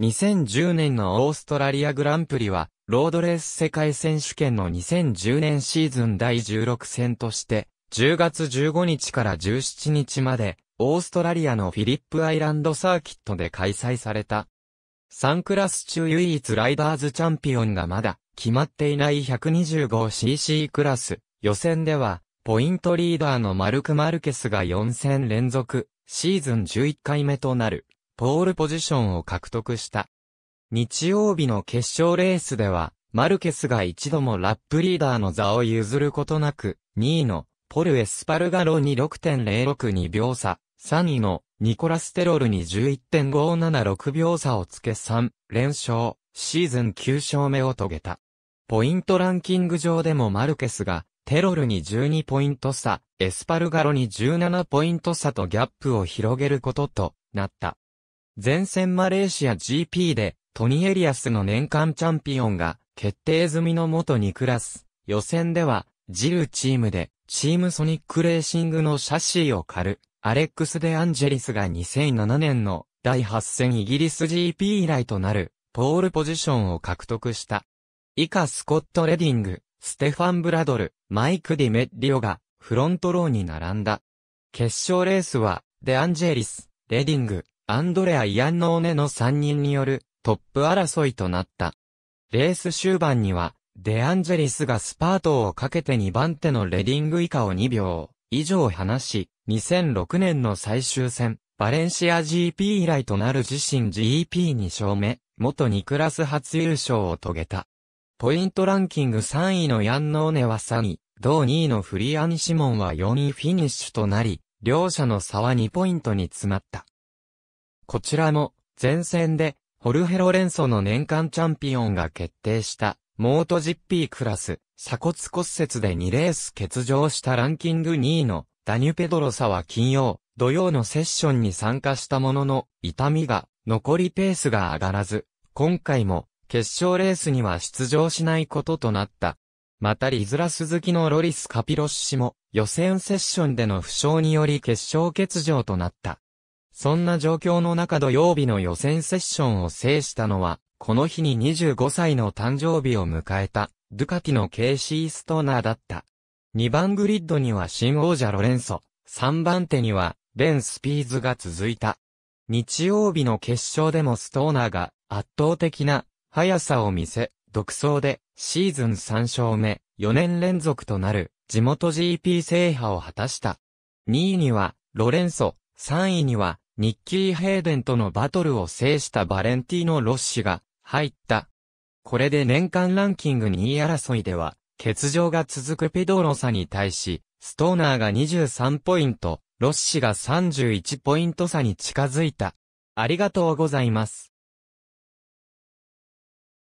2010年のオーストラリアグランプリは、ロードレース世界選手権の2010年シーズン第16戦として、10月15日から17日まで、オーストラリアのフィリップアイランドサーキットで開催された。3クラス中唯一ライダーズチャンピオンがまだ決まっていない 125cc クラス。予選では、ポイントリーダーのマルク・マルケスが4戦連続、シーズン11回目となる、ポールポジションを獲得した。日曜日の決勝レースでは、マルケスが一度もラップリーダーの座を譲ることなく、2位のポル・エスパルガロに 6.062 秒差、3位のニコラス・テロルに 11.576 秒差をつけ3連勝、シーズン9勝目を遂げた。ポイントランキング上でもマルケスがテロルに12ポイント差、エスパルガロに17ポイント差とギャップを広げることとなった。前戦マレーシア GP でトニ・エリアスの年間チャンピオンが決定済みのMoto2クラス。予選ではジルチームでチームソニックレーシングのシャシーを借る。アレックス・デ・アンジェリスが2007年の第8戦イギリス GP 以来となるポールポジションを獲得した。以下スコット・レディング、ステファン・ブラドル、マイク・ディメッリオがフロントローに並んだ。決勝レースはデ・アンジェリス、レディング、アンドレア・イアンノーネの3人によるトップ争いとなった。レース終盤にはデ・アンジェリスがスパートをかけて2番手のレディング以下を2秒以上離し、2006年の最終戦、バレンシア GP 以来となる自身 GP2 勝目、Moto2 クラス初優勝を遂げた。ポイントランキング3位のヤンノーネは3位、同2位のフリアニシモンは4位フィニッシュとなり、両者の差は2ポイントに詰まった。こちらも、前戦で、ホルヘ・ロレンソの年間チャンピオンが決定した、MotoGP クラス、鎖骨骨折で2レース欠場したランキング2位の、ダニュ・ペドロサは金曜、土曜のセッションに参加したものの、痛みが、残りペースが上がらず、今回も、決勝レースには出場しないこととなった。またリズラ鈴木のロリス・カピロッシも、予選セッションでの負傷により決勝欠場となった。そんな状況の中土曜日の予選セッションを制したのは、この日に25歳の誕生日を迎えた、ドゥカティのケイシー・ストーナーだった。2番グリッドには新王者ロレンソ、3番手にはレン・スピーズが続いた。日曜日の決勝でもストーナーが圧倒的な速さを見せ、独走でシーズン3勝目、4年連続となる地元 GP 制覇を果たした。2位にはロレンソ、3位にはニッキー・ヘイデンとのバトルを制したバレンティーノ・ロッシが入った。これで年間ランキング2位争いでは、欠場が続くペドロサに対し、ストーナーが23ポイント、ロッシが31ポイント差に近づいた。ありがとうございます。